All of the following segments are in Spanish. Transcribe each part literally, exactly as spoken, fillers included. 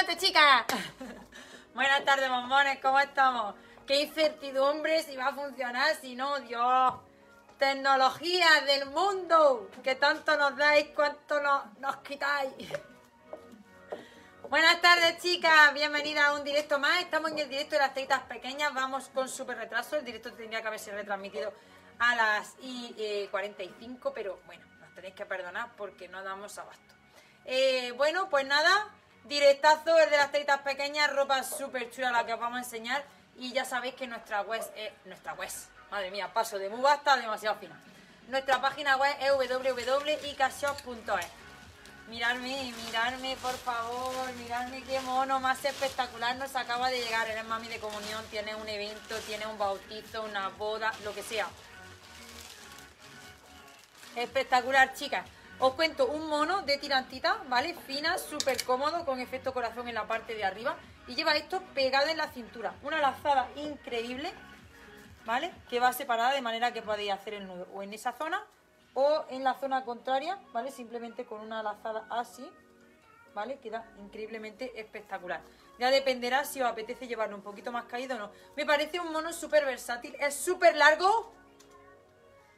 adelante, chicas. Buenas tardes, bombones, ¿cómo estamos? Qué incertidumbre si va a funcionar, si no, Dios. Tecnología del mundo, que tanto nos dais, cuánto nos, nos quitáis. Buenas tardes, chicas, bienvenidas a un directo más. Estamos en el directo de las teitas pequeñas, vamos con súper retraso. El directo tendría que haberse retransmitido a las y, eh, cuarenta y cinco, pero bueno, nos tenéis que perdonar porque no damos abasto. Eh, bueno, pues nada, directazo el de las teitas pequeñas, ropa súper chula la que os vamos a enseñar. Y ya sabéis que nuestra web es... Nuestra web... Madre mía, paso de muba hasta demasiado fina. Nuestra página web es w w w punto ikka shop punto es. Miradme, miradme, por favor, miradme qué mono más espectacular nos acaba de llegar. Eres mami de comunión, tiene un evento, tiene un bautizo, una boda, lo que sea. Espectacular, chicas. Os cuento un mono de tirantita, ¿vale? Fina, súper cómodo, con efecto corazón en la parte de arriba. Y lleva esto pegado en la cintura. Una lazada increíble, ¿vale? Que va separada de manera que podéis hacer el nudo o en esa zona o en la zona contraria, ¿vale? Simplemente con una lazada así, ¿vale? Queda increíblemente espectacular. Ya dependerá si os apetece llevarlo un poquito más caído o no. Me parece un mono súper versátil, es súper largo.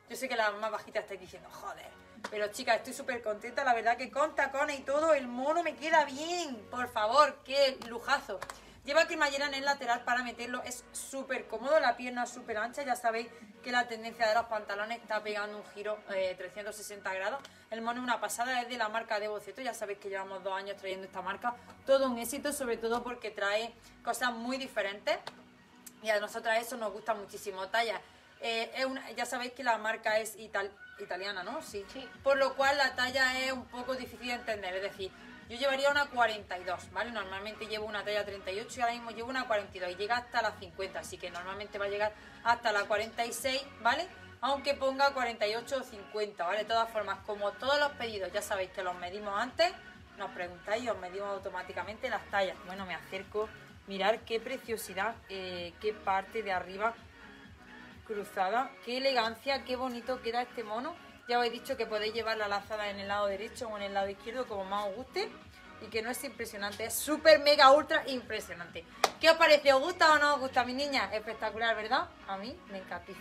Yo sé que las más bajitas estáis diciendo, joder. Pero chicas, estoy súper contenta, la verdad que con tacones y todo, el mono me queda bien. Por favor, qué lujazo. Lleva cremallera en el lateral para meterlo, es súper cómodo, la pierna es súper ancha. Ya sabéis que la tendencia de los pantalones está pegando un giro eh, trescientos sesenta grados. El mono es una pasada, es de la marca de Bocetto. Ya sabéis que llevamos dos años trayendo esta marca. Todo un éxito, sobre todo porque trae cosas muy diferentes. Y a nosotras eso nos gusta muchísimo. Talla, eh, es una, ya sabéis que la marca es italiana. Italiana, ¿no? Sí. Sí. Por lo cual la talla es un poco difícil de entender. Es decir, yo llevaría una cuarenta y dos, ¿vale? Normalmente llevo una talla treinta y ocho y ahora mismo llevo una cuarenta y dos y llega hasta la cincuenta. Así que normalmente va a llegar hasta la cuarenta y seis, ¿vale? Aunque ponga cuarenta y ocho o cincuenta, ¿vale? De todas formas, como todos los pedidos, ya sabéis que los medimos antes, nos preguntáis y os medimos automáticamente las tallas. Bueno, me acerco. Mirad qué preciosidad, eh, qué parte de arriba cruzada, qué elegancia, qué bonito queda este mono. Ya habéis dicho que podéis llevar la lazada en el lado derecho o en el lado izquierdo, como más os guste, y que no es impresionante, es súper mega ultra impresionante. ¿Qué os parece? ¿Os gusta o no os gusta, mi niña? Espectacular, ¿verdad? A mí me encanta.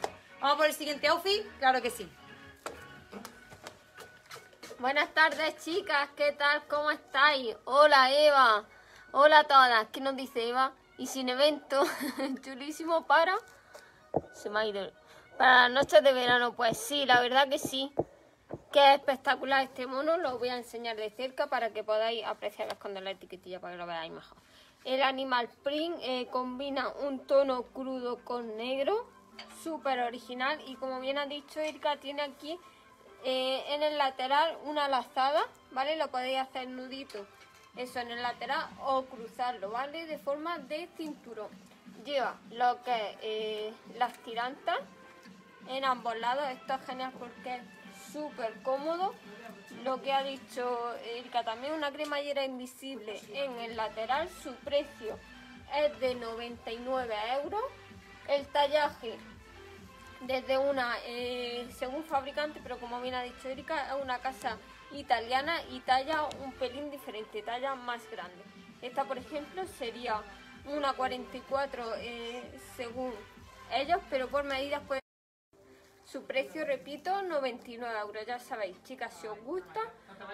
¿Vamos por el siguiente outfit? Claro que sí. Buenas tardes, chicas, ¿qué tal? ¿Cómo estáis? Hola, Eva. Hola a todas. ¿Qué nos dice Eva? Y sin evento, chulísimo para... Se me ha ido. Para las noches de verano, pues sí, la verdad que sí. Qué espectacular este mono, lo voy a enseñar de cerca para que podáis apreciar con la etiquetilla para que lo veáis mejor. El animal print eh, combina un tono crudo con negro, súper original. Y como bien ha dicho Irka, tiene aquí eh, en el lateral una lazada, ¿vale? Lo podéis hacer nudito, eso en el lateral, o cruzarlo, ¿vale? De forma de cinturón. Lleva lo que es eh, las tirantas en ambos lados. Esto es genial porque es súper cómodo. Lo que ha dicho Irka también, una cremallera invisible en el lateral. Su precio es de noventa y nueve euros. El tallaje desde una, eh, según fabricante, pero como bien ha dicho Irka, es una casa italiana y talla un pelín diferente, talla más grande. Esta, por ejemplo, sería una cuarenta y cuatro eh, según ellos, pero por medidas pues. Su precio, repito, noventa y nueve euros. Ya sabéis, chicas, si os gusta,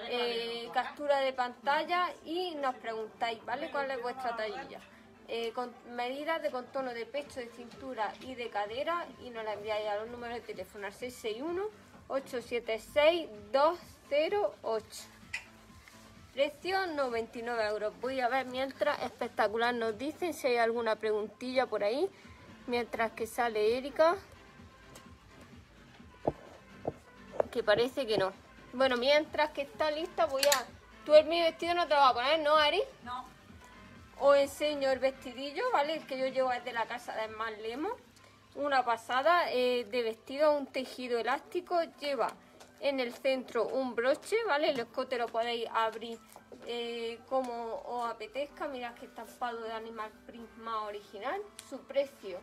eh, captura de pantalla y nos preguntáis, ¿vale? ¿Cuál es vuestra tallilla? Eh, con medidas de contorno de pecho, de cintura y de cadera, y nos la enviáis a los números de teléfono al seis seis uno, ocho siete seis, dos cero ocho. Precio noventa y nueve euros. Voy a ver mientras, espectacular, nos dicen si hay alguna preguntilla por ahí. Mientras que sale Erika. Que parece que no. Bueno, mientras que está lista voy a... Tú el mi vestido no te lo vas a poner, ¿no, Ari? No. Os enseño el vestidillo, ¿vale? El que yo llevo es de la casa de Marlemo. Una pasada eh, de vestido, un tejido elástico. Lleva... en el centro un broche, ¿vale? El escote lo podéis abrir eh, como os apetezca. Mirad que estampado de animal print más original. Su precio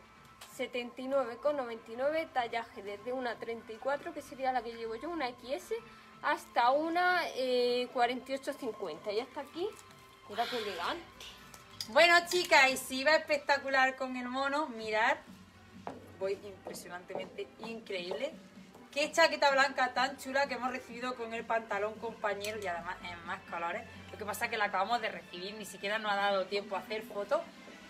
setenta y nueve con noventa y nueve, tallaje desde una treinta y cuatro, que sería la que llevo yo, una equis ese, hasta una eh, cuarenta y ocho cincuenta. Y hasta aquí Mira qué elegante. Bueno, chicas, y si va espectacular con el mono, mirad, voy impresionantemente increíble. Qué chaqueta blanca tan chula que hemos recibido con el pantalón compañero y además en más colores. Lo que pasa es que la acabamos de recibir, ni siquiera nos ha dado tiempo a hacer fotos.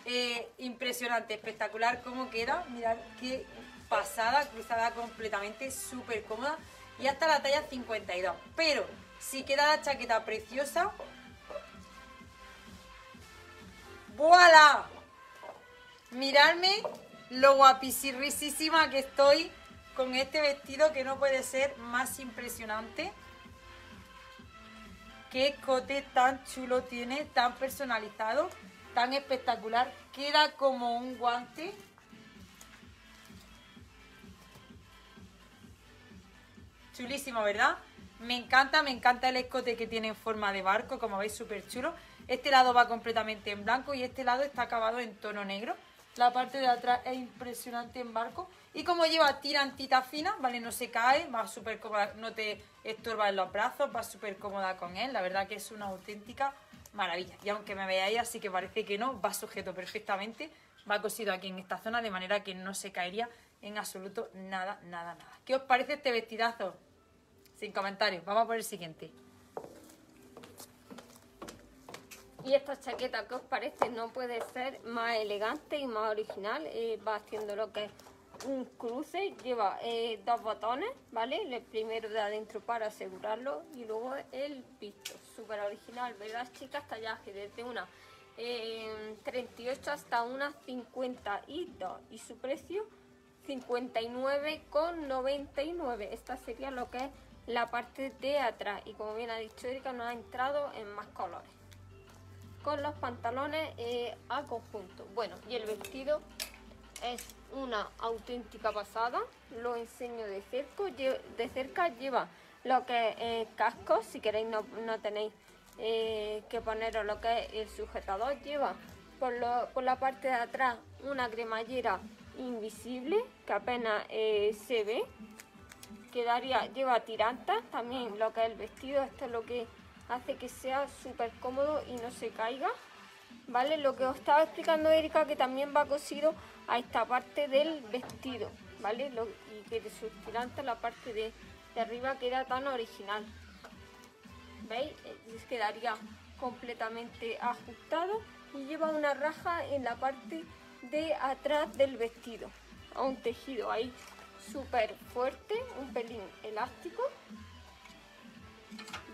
Eh, impresionante, espectacular cómo queda. Mirad qué pasada, cruzada completamente, súper cómoda y hasta la talla cincuenta y dos. Pero si queda la chaqueta preciosa. ¡Voilà! Miradme lo guapísima que estoy con este vestido que no puede ser más impresionante. Qué escote tan chulo tiene, tan personalizado, tan espectacular. Queda como un guante. Chulísimo, ¿verdad? Me encanta, me encanta el escote que tiene en forma de barco, como veis, súper chulo. Este lado va completamente en blanco y este lado está acabado en tono negro. La parte de atrás es impresionante en barco. Y como lleva tirantita fina, ¿vale? No se cae, va súper cómoda, no te estorba en los brazos, va súper cómoda con él. La verdad que es una auténtica maravilla. Y aunque me veáis así que parece que no, va sujeto perfectamente. Va cosido aquí en esta zona de manera que no se caería en absoluto nada, nada, nada. ¿Qué os parece este vestidazo? Sin comentarios. Vamos a por el siguiente. Y esta chaqueta, ¿qué os parece? No puede ser más elegante y más original. Eh, va haciendo lo que es un cruce. Lleva eh, dos botones, ¿vale? El primero de adentro para asegurarlo y luego el visto. Súper original, ¿verdad, chicas? Tallaje desde una eh, treinta y ocho hasta una cincuenta y dos. Y su precio, cincuenta y nueve con noventa y nueve. Esta sería lo que es la parte de atrás. Y como bien ha dicho Erika, nos ha entrado en más colores. Con los pantalones eh, a conjunto. Bueno, y el vestido es una auténtica pasada. Lo enseño de cerca. De cerca lleva lo que es eh, casco. Si queréis no, no tenéis eh, que poneros lo que es el sujetador. Lleva por, lo, por la parte de atrás una cremallera invisible que apenas eh, se ve. Quedaría, lleva tirantas también lo que es el vestido. Esto es lo que hace que sea súper cómodo y no se caiga, ¿vale? Lo que os estaba explicando Erika, que también va cosido a esta parte del vestido, ¿vale? Lo, y que de sus tirantes la parte de, de arriba queda tan original. ¿Veis? Quedaría completamente ajustado y lleva una raja en la parte de atrás del vestido. A un tejido ahí súper fuerte, un pelín elástico.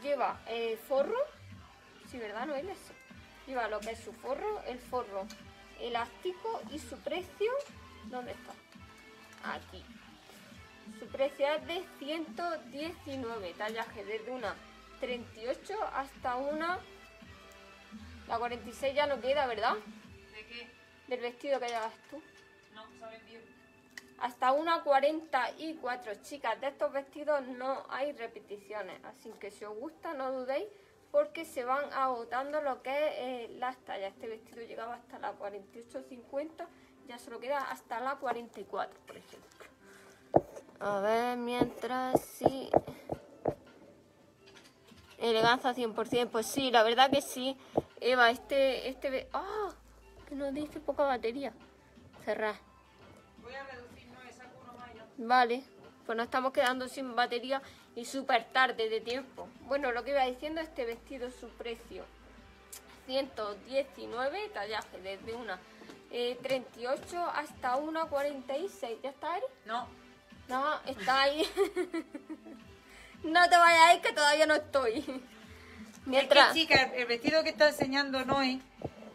Lleva el forro, si sí, verdad, no es eso. Lleva lo que es su forro, el forro elástico y su precio, ¿dónde está? Aquí. Su precio es de ciento diecinueve, tallaje desde una treinta y ocho hasta una... La cuarenta y seis ya no queda, ¿verdad? ¿De qué? Del vestido que llevas tú. No, sabes bien. Hasta una cuarenta y cuatro, chicas, de estos vestidos no hay repeticiones, así que si os gusta no dudéis porque se van agotando lo que es eh, las tallas. Este vestido llegaba hasta la cuarenta y ocho cincuenta, ya solo queda hasta la cuarenta y cuatro, por ejemplo. A ver, mientras sí... Elegancia cien por cien, pues sí, la verdad que sí, Eva, este... este ¡ah! ¡Oh! Que nos dice poca batería. Cerrar. Voy a reducir. Vale, pues nos estamos quedando sin batería y súper tarde de tiempo. Bueno, lo que iba diciendo, este vestido, su precio ciento diecinueve, tallaje desde una eh, treinta y ocho hasta una cuarenta y seis. ¿Ya está, Ari? No. No, está ahí. No te vayas ahí que todavía no estoy. Mientras... Es que, chica, el vestido que está enseñando Noé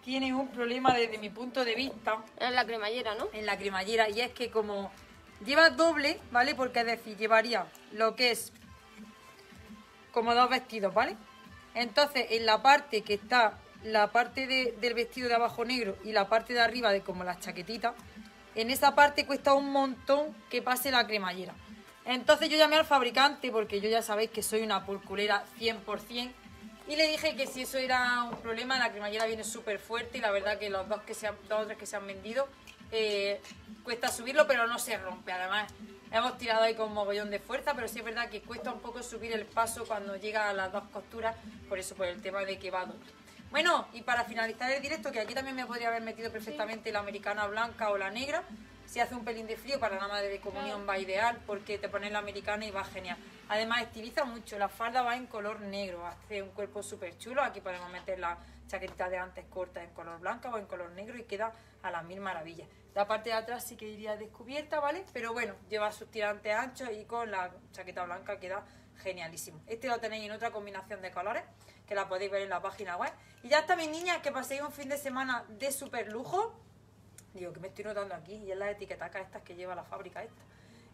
tiene un problema desde mi punto de vista. En la cremallera, ¿no? En la cremallera, y es que como... Lleva doble, ¿vale? Porque es decir, llevaría lo que es como dos vestidos, ¿vale? Entonces, en la parte que está la parte de, del vestido de abajo negro y la parte de arriba de como las chaquetitas, en esa parte cuesta un montón que pase la cremallera. Entonces yo llamé al fabricante porque yo ya sabéis que soy una pulculera cien por cien y le dije que si eso era un problema, la cremallera viene súper fuerte y la verdad que los dos que se han, dos o tres que se han vendido... Eh, cuesta subirlo, pero no se rompe. Además, hemos tirado ahí con mogollón de fuerza, pero sí es verdad que cuesta un poco subir el paso cuando llega a las dos costuras, por eso, por el tema de que va doble. Bueno, y para finalizar el directo, que aquí también me podría haber metido perfectamente la americana blanca o la negra. Si hace un pelín de frío, para la madre de comunión va ideal, porque te pones la americana y va genial. Además, estiliza mucho, la falda va en color negro, hace un cuerpo súper chulo. Aquí podemos meter la chaqueta de antes corta en color blanca o en color negro y queda a las mil maravillas. La parte de atrás sí que iría descubierta, ¿vale? Pero bueno, lleva sus tirantes anchos y con la chaqueta blanca queda genialísimo. Este lo tenéis en otra combinación de colores, que la podéis ver en la página web. Y ya está, mis niñas, que paséis un fin de semana de súper lujo. Digo, que me estoy notando aquí, y es la etiquetacas estas que lleva la fábrica esta.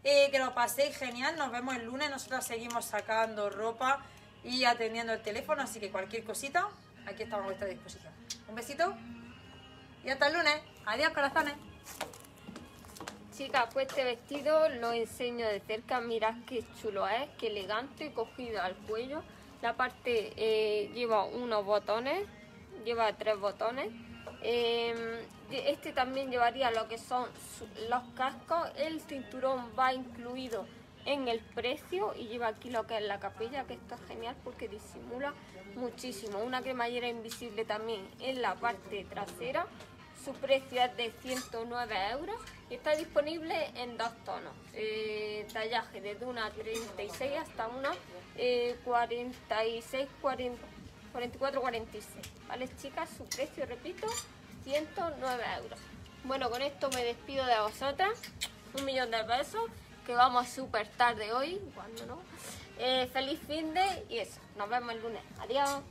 Eh, que lo paséis genial, nos vemos el lunes, nosotras seguimos sacando ropa y atendiendo el teléfono, así que cualquier cosita, aquí estamos a vuestra disposición. Un besito y hasta el lunes. Adiós, corazones. Chicas, pues este vestido lo enseño de cerca, mirad qué chulo es, qué elegante, cogido al cuello. La parte eh, lleva unos botones, lleva tres botones. Eh, este también llevaría lo que son los cascos, el cinturón va incluido en el precio y lleva aquí lo que es la capilla, que esto es genial porque disimula muchísimo. Una cremallera invisible también en la parte trasera, su precio es de ciento nueve euros y está disponible en dos tonos, eh, tallaje desde una treinta y seis hasta una eh, cuarenta y seis cuarenta y cuatro cuarenta y seis, ¿vale, chicas? Su precio, repito, ciento nueve euros. Bueno, con esto me despido de vosotras. Un millón de besos, que vamos súper tarde hoy, cuando no. Eh, feliz fin de y eso. Nos vemos el lunes. Adiós.